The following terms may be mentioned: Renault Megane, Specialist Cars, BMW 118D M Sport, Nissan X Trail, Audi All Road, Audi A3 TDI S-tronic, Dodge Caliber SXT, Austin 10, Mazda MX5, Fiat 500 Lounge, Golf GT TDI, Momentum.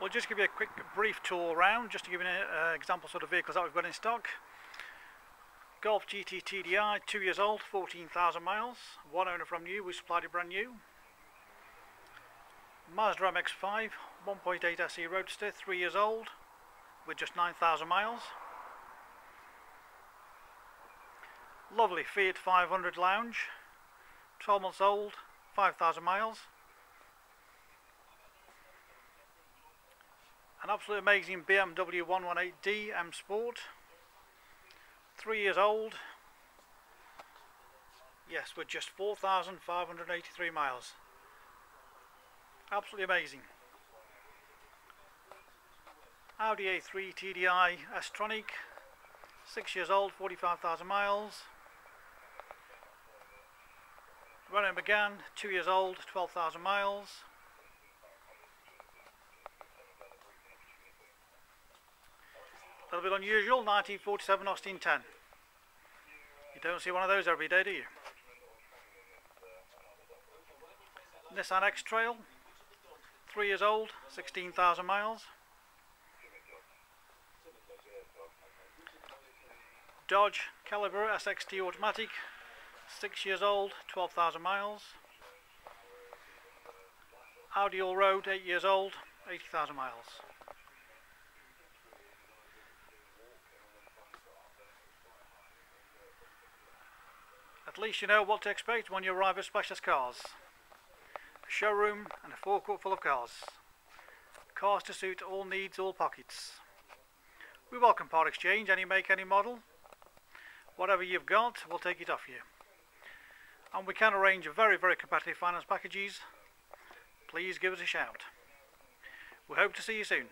We'll just give you a quick brief tour around just to give you an example sort of vehicles that we've got in stock. Golf GT TDI, 2 years old, 14,000 miles, one owner from new, we supplied it brand new. Mazda MX5, 1.8 SE Roadster, 3 years old, with just 9,000 miles. Lovely Fiat 500 Lounge, 12 months old, 5,000 miles. An absolutely amazing BMW 118D M Sport, 3 years old, yes, with just 4,583 miles. Absolutely amazing. Audi A3 TDI S-tronic, 6 years old, 45,000 miles. Renault Megane, 2 years old, 12,000 miles. A little bit unusual, 1947 Austin 10. You don't see one of those every day, do you? Nissan X Trail, 3 years old, 16,000 miles. Dodge Caliber SXT Automatic, 6 years old, 12,000 miles. Audi All Road, 8 years old, 80,000 miles. At least you know what to expect when you arrive at Specialist Cars. A showroom and a forecourt full of cars. Cars to suit all needs, all pockets. We welcome part exchange, any make, any model. Whatever you've got, we'll take it off you. And we can arrange very, very competitive finance packages. Please give us a shout. We hope to see you soon.